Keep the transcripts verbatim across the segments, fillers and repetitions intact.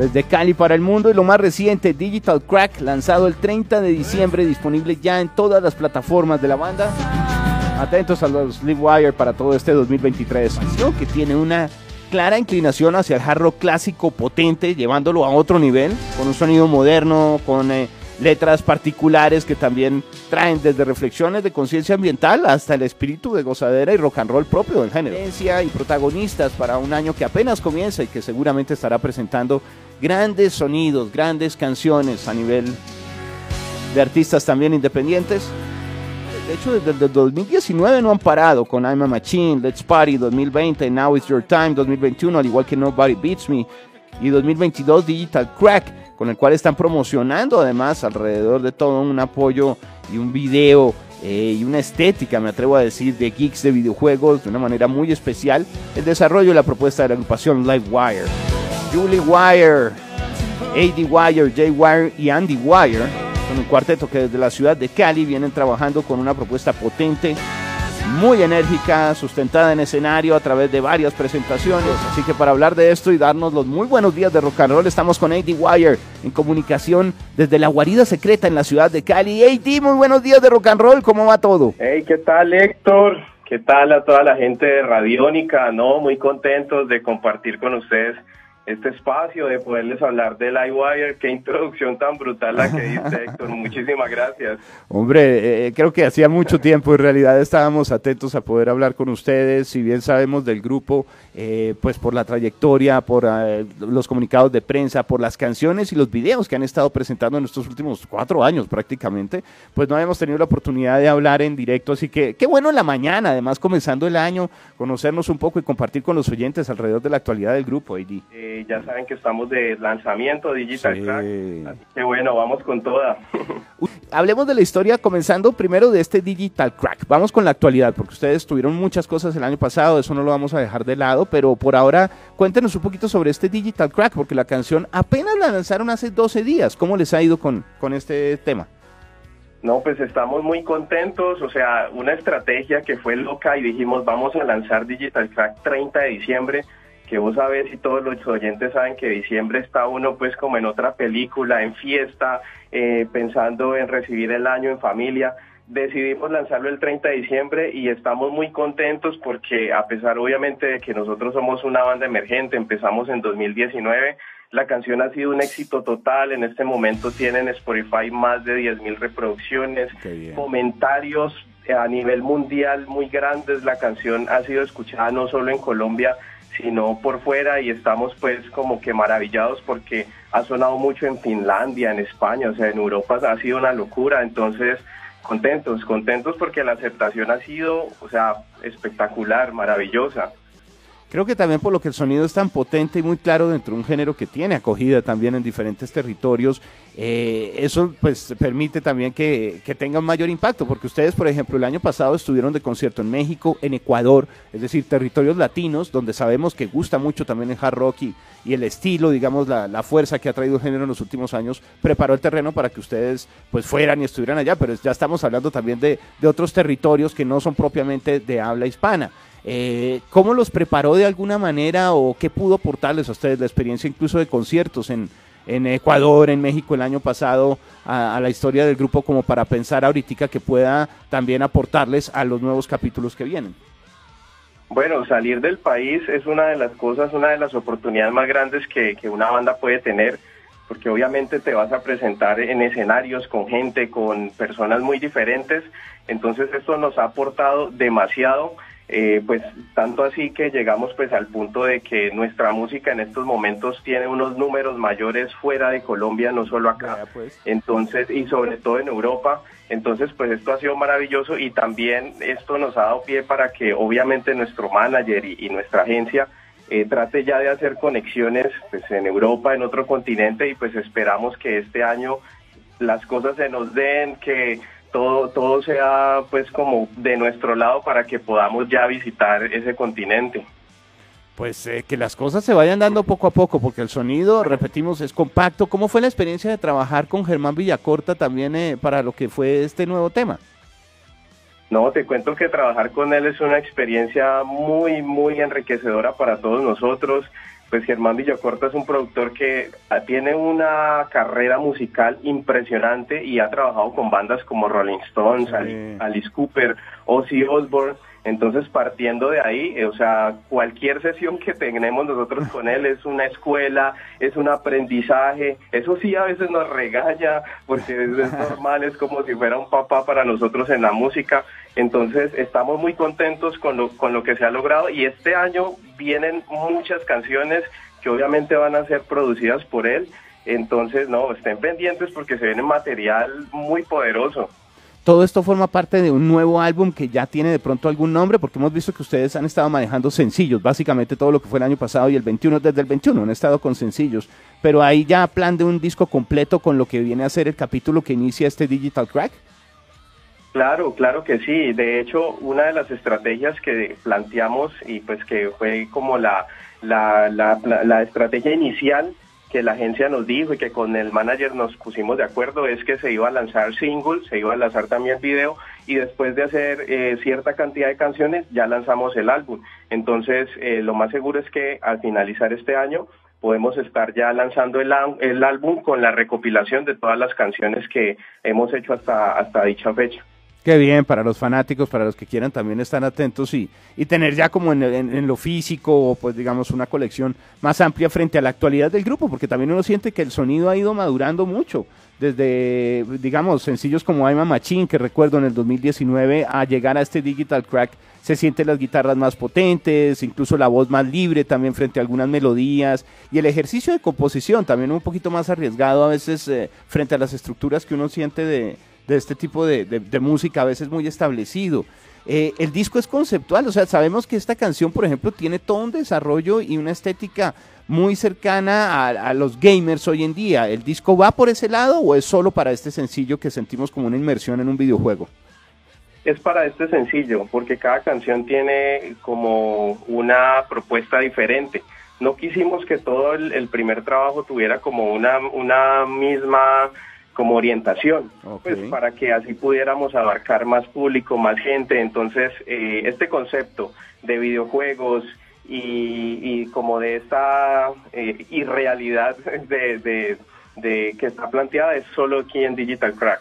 Desde Cali para el mundo, y lo más reciente, Digital Crack, lanzado el treinta de diciembre, disponible ya en todas las plataformas de la banda. Atentos a los Live Wire para todo este dos mil veintitrés, que tiene una clara inclinación hacia el hard rock clásico potente, llevándolo a otro nivel, con un sonido moderno, con eh, letras particulares que también traen desde reflexiones de conciencia ambiental hasta el espíritu de gozadera y rock and roll propio del género. Y protagonistas para un año que apenas comienza y que seguramente estará presentando grandes sonidos, grandes canciones a nivel de artistas también independientes. De hecho, desde el dos mil diecinueve no han parado con I'm a Machine, Let's Party, dos mil veinte, Now Is Your Time, dos mil veintiuno, al igual que Nobody Beats Me, y dos mil veintidós Digital Crack, con el cual están promocionando además alrededor de todo un apoyo y un video eh, y una estética, me atrevo a decir, de geeks de videojuegos, de una manera muy especial, el desarrollo y la propuesta de la agrupación Live Wire. Julie Wire, A D Wire, J Wire y Andy Wire son un cuarteto que desde la ciudad de Cali vienen trabajando con una propuesta potente, muy enérgica, sustentada en escenario a través de varias presentaciones. Así que para hablar de esto y darnos los muy buenos días de rock and roll, estamos con A D Wire en comunicación desde la guarida secreta en la ciudad de Cali. A D, muy buenos días de rock and roll, ¿cómo va todo? Hey, ¿qué tal, Héctor? ¿Qué tal a toda la gente de Radiónica? No, muy contentos de compartir con ustedes este espacio, de poderles hablar del Live Wire. Qué introducción tan brutal la que diste, Héctor, muchísimas gracias. Hombre, eh, creo que hacía mucho tiempo en realidad estábamos atentos a poder hablar con ustedes, si bien sabemos del grupo, eh, pues por la trayectoria, por eh, los comunicados de prensa, por las canciones y los videos que han estado presentando en estos últimos cuatro años prácticamente, pues no habíamos tenido la oportunidad de hablar en directo, así que qué bueno en la mañana, además comenzando el año, conocernos un poco y compartir con los oyentes alrededor de la actualidad del grupo, A D. Eh, Ya saben que estamos de lanzamiento Digital sí. Crack, así que bueno, vamos con toda. Hablemos de la historia, comenzando primero de este Digital Crack. Vamos con la actualidad, porque ustedes tuvieron muchas cosas el año pasado, eso no lo vamos a dejar de lado, pero por ahora cuéntenos un poquito sobre este Digital Crack, porque la canción apenas la lanzaron hace doce días. ¿Cómo les ha ido con, con este tema? No, pues estamos muy contentos, o sea, una estrategia que fue loca y dijimos vamos a lanzar Digital Crack treinta de diciembre, que vos sabés y todos los oyentes saben que diciembre está uno pues como en otra película, en fiesta, eh, pensando en recibir el año en familia. Decidimos lanzarlo el treinta de diciembre y estamos muy contentos porque a pesar obviamente de que nosotros somos una banda emergente, empezamos en dos mil diecinueve, la canción ha sido un éxito total. En este momento tienen Spotify más de diez mil reproducciones, comentarios a nivel mundial muy grandes. La canción ha sido escuchada no solo en Colombia, sino por fuera, y estamos pues como que maravillados porque ha sonado mucho en Finlandia, en España, o sea, en Europa ha sido una locura. Entonces contentos, contentos porque la aceptación ha sido, o sea, espectacular, maravillosa. Creo que también por lo que el sonido es tan potente y muy claro dentro de un género que tiene acogida también en diferentes territorios, eh, eso pues permite también que, que tenga un mayor impacto, porque ustedes, por ejemplo, el año pasado estuvieron de concierto en México, en Ecuador, es decir, territorios latinos, donde sabemos que gusta mucho también el hard rock y, y el estilo, digamos, la, la fuerza que ha traído el género en los últimos años, preparó el terreno para que ustedes pues fueran y estuvieran allá, pero ya estamos hablando también de, de otros territorios que no son propiamente de habla hispana. Eh, ¿Cómo los preparó de alguna manera o qué pudo aportarles a ustedes la experiencia incluso de conciertos en, en Ecuador, en México el año pasado a, a la historia del grupo como para pensar ahorita que pueda también aportarles a los nuevos capítulos que vienen? Bueno, salir del país es una de las cosas, una de las oportunidades más grandes que, que una banda puede tener, porque obviamente te vas a presentar en escenarios con gente, con personas muy diferentes. Entonces esto nos ha aportado demasiado. Eh, pues tanto así que llegamos pues al punto de que nuestra música en estos momentos tiene unos números mayores fuera de Colombia, no solo acá, entonces, y sobre todo en Europa. Entonces pues esto ha sido maravilloso, y también esto nos ha dado pie para que obviamente nuestro manager y, y nuestra agencia eh, trate ya de hacer conexiones pues en Europa, en otro continente, y pues esperamos que este año las cosas se nos den, que Todo, todo sea pues como de nuestro lado para que podamos ya visitar ese continente. Pues eh, que las cosas se vayan dando poco a poco, porque el sonido, repetimos, es compacto. ¿Cómo fue la experiencia de trabajar con Germán Villacorta también eh, para lo que fue este nuevo tema? No, te cuento que trabajar con él es una experiencia muy, muy enriquecedora para todos nosotros. pues Germán Villacorta es un productor que tiene una carrera musical impresionante y ha trabajado con bandas como Rolling Stones, sí, Alice Cooper, Ozzy Osbourne. Entonces, partiendo de ahí, eh, o sea, cualquier sesión que tenemos nosotros con él es una escuela, es un aprendizaje. Eso sí, a veces nos regaña, porque es, es normal, es como si fuera un papá para nosotros en la música. Entonces, estamos muy contentos con lo, con lo que se ha logrado, y este año vienen muchas canciones que obviamente van a ser producidas por él. Entonces, no, estén pendientes porque se viene material muy poderoso. Todo esto forma parte de un nuevo álbum que ya tiene de pronto algún nombre, porque hemos visto que ustedes han estado manejando sencillos, básicamente todo lo que fue el año pasado y el veintiuno, desde el veintiuno han estado con sencillos, pero ahí ya plan de un disco completo con lo que viene a ser el capítulo que inicia este Digital Crack. Claro, claro que sí. De hecho, una de las estrategias que planteamos y pues que fue como la, la, la, la, la estrategia inicial que la agencia nos dijo y que con el manager nos pusimos de acuerdo, es que se iba a lanzar single, se iba a lanzar también video, y después de hacer eh, cierta cantidad de canciones ya lanzamos el álbum. Entonces eh, lo más seguro es que al finalizar este año podemos estar ya lanzando el, el álbum con la recopilación de todas las canciones que hemos hecho hasta, hasta dicha fecha. Qué bien, para los fanáticos, para los que quieran también estar atentos y, y tener ya como en, en, en lo físico, pues digamos una colección más amplia frente a la actualidad del grupo, porque también uno siente que el sonido ha ido madurando mucho, desde digamos sencillos como I'm a Machine, que recuerdo en el dos mil diecinueve, a llegar a este Digital Crack. Se sienten las guitarras más potentes, incluso la voz más libre también frente a algunas melodías, y el ejercicio de composición también un poquito más arriesgado a veces eh, frente a las estructuras que uno siente de... de este tipo de, de, de música, a veces muy establecido. Eh, el disco es conceptual, o sea, sabemos que esta canción, por ejemplo, tiene todo un desarrollo y una estética muy cercana a, a los gamers hoy en día. ¿El disco va por ese lado o es solo para este sencillo que sentimos como una inmersión en un videojuego? Es para este sencillo, porque cada canción tiene como una propuesta diferente. No quisimos que todo el, el primer trabajo tuviera como una, una misma... como orientación, okay, pues para que así pudiéramos abarcar más público, más gente. Entonces eh, este concepto de videojuegos y, y como de esta eh, irrealidad de, de, de que está planteada es solo aquí en Digital Crack.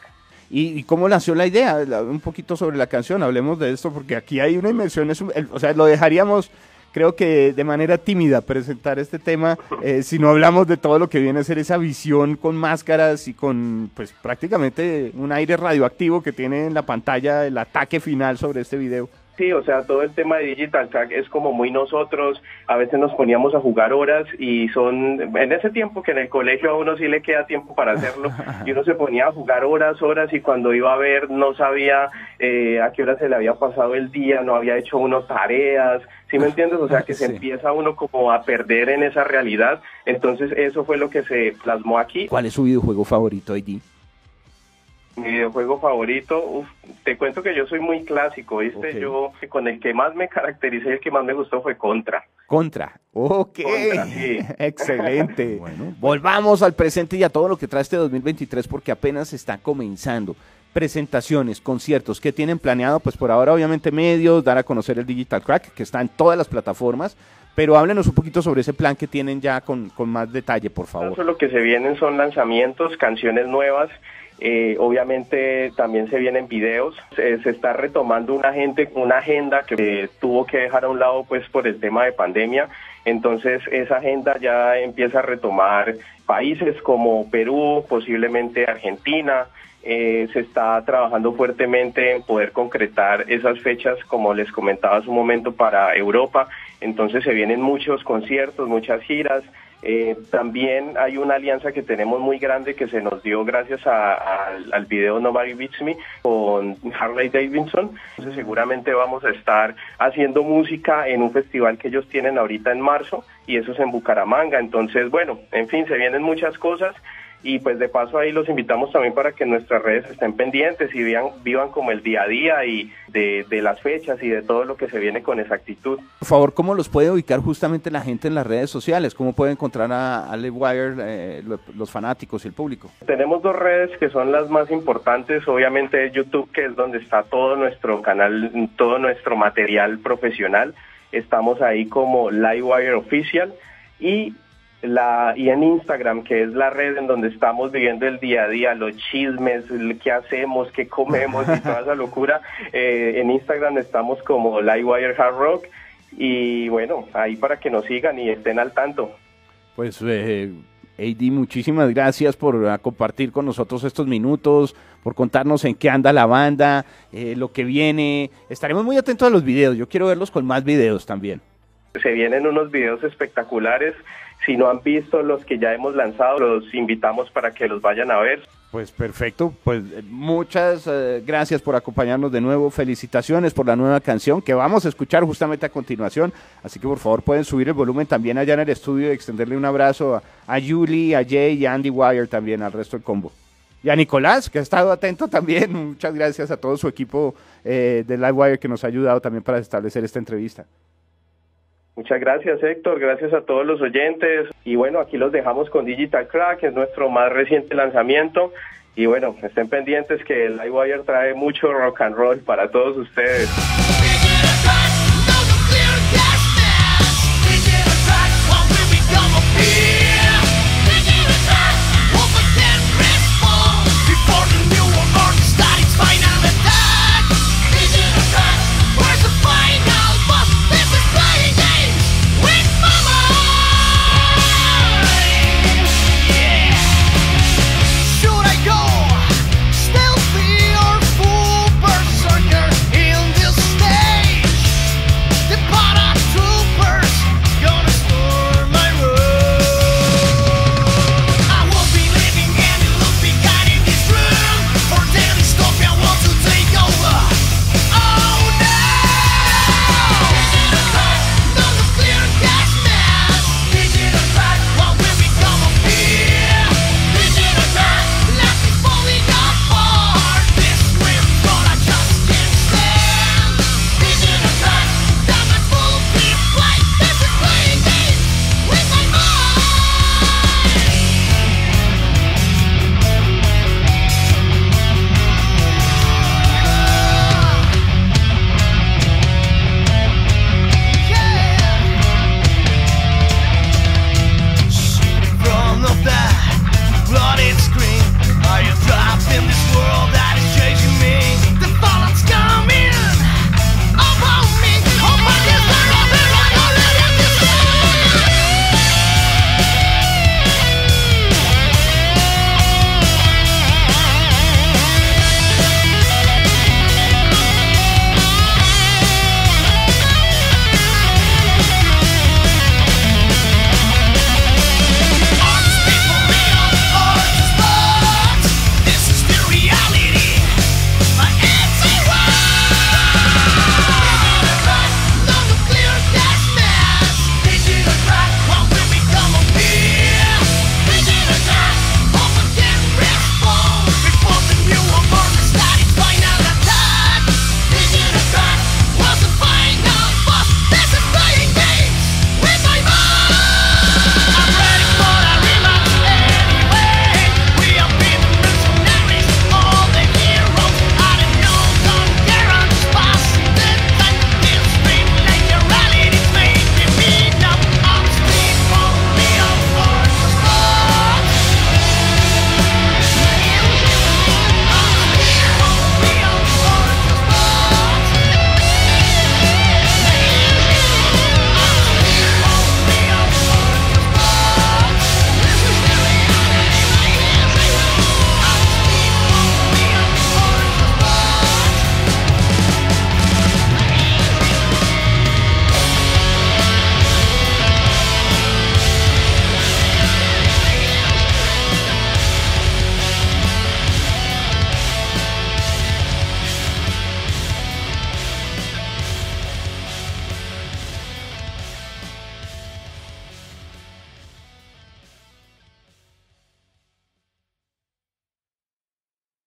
¿Y cómo nació la idea? Un poquito sobre la canción, hablemos de esto, porque aquí hay una inmersión, es un, el, o sea, lo dejaríamos... creo que de manera tímida presentar este tema, eh, si no hablamos de todo lo que viene a ser esa visión con máscaras y con pues prácticamente un aire radioactivo que tiene en la pantalla el ataque final sobre este video. Sí, o sea, todo el tema de Digital Crack es como muy nosotros, a veces nos poníamos a jugar horas y son, en ese tiempo que en el colegio a uno sí le queda tiempo para hacerlo, y uno se ponía a jugar horas, horas, y cuando iba a ver no sabía eh, a qué hora se le había pasado el día, no había hecho uno tareas, ¿sí me entiendes? O sea, que se sí. empieza uno como a perder en esa realidad, entonces eso fue lo que se plasmó aquí. ¿Cuál es su videojuego favorito, A D? Mi videojuego favorito, uf, te cuento que yo soy muy clásico, ¿viste? Okay. Yo, con el que más me caractericé, el que más me gustó fue Contra. Contra, ok, Contra, sí. Excelente. Bueno, volvamos al presente y a todo lo que trae este dos mil veintitrés, porque apenas está comenzando. Presentaciones, conciertos, ¿qué tienen planeado? Pues por ahora obviamente medios, dar a conocer el Digital Crack, que está en todas las plataformas, pero háblenos un poquito sobre ese plan que tienen ya con, con más detalle, por favor. Eso, lo que se vienen son lanzamientos, canciones nuevas. Eh, obviamente también se vienen videos, se, se está retomando una, gente, una agenda que eh, tuvo que dejar a un lado pues por el tema de pandemia, entonces esa agenda ya empieza a retomar países como Perú, posiblemente Argentina. Eh, se está trabajando fuertemente en poder concretar esas fechas, como les comentaba hace un momento, para Europa. Entonces se vienen muchos conciertos, muchas giras. Eh, también hay una alianza que tenemos muy grande que se nos dio gracias a, a, al video Nobody Beats Me con Harley Davidson. Entonces seguramente vamos a estar haciendo música en un festival que ellos tienen ahorita en marzo, y eso es en Bucaramanga. Entonces bueno, en fin, se vienen muchas cosas, y pues de paso ahí los invitamos también para que nuestras redes estén pendientes y vean, vivan como el día a día y de, de las fechas y de todo lo que se viene con exactitud. Por favor, ¿cómo los puede ubicar justamente la gente en las redes sociales? ¿Cómo puede encontrar a, a Live Wire eh, los fanáticos y el público? Tenemos dos redes que son las más importantes, obviamente YouTube, que es donde está todo nuestro canal, todo nuestro material profesional. Estamos ahí como Live Wire Oficial. y, la, y en Instagram, que es la red en donde estamos viviendo el día a día, los chismes, qué hacemos, qué comemos y toda esa locura. Eh, en Instagram estamos como Live Wire Hard Rock, y bueno, ahí para que nos sigan y estén al tanto. Pues eh, A D, muchísimas gracias por compartir con nosotros estos minutos, por contarnos en qué anda la banda, eh, lo que viene. Estaremos muy atentos a los videos, yo quiero verlos con más videos también. Se vienen unos videos espectaculares, si no han visto los que ya hemos lanzado, los invitamos para que los vayan a ver. Pues perfecto, pues muchas eh, gracias por acompañarnos de nuevo, felicitaciones por la nueva canción que vamos a escuchar justamente a continuación, así que por favor pueden subir el volumen también allá en el estudio y extenderle un abrazo a, a Julie, a Jay y a Andy Wire también, al resto del combo. Y a Nicolás, que ha estado atento también, muchas gracias a todo su equipo eh, de Live Wire que nos ha ayudado también para establecer esta entrevista. Muchas gracias, Héctor, gracias a todos los oyentes, y bueno, aquí los dejamos con Digital Crack, que es nuestro más reciente lanzamiento, y bueno, estén pendientes que el Live Wire trae mucho rock and roll para todos ustedes.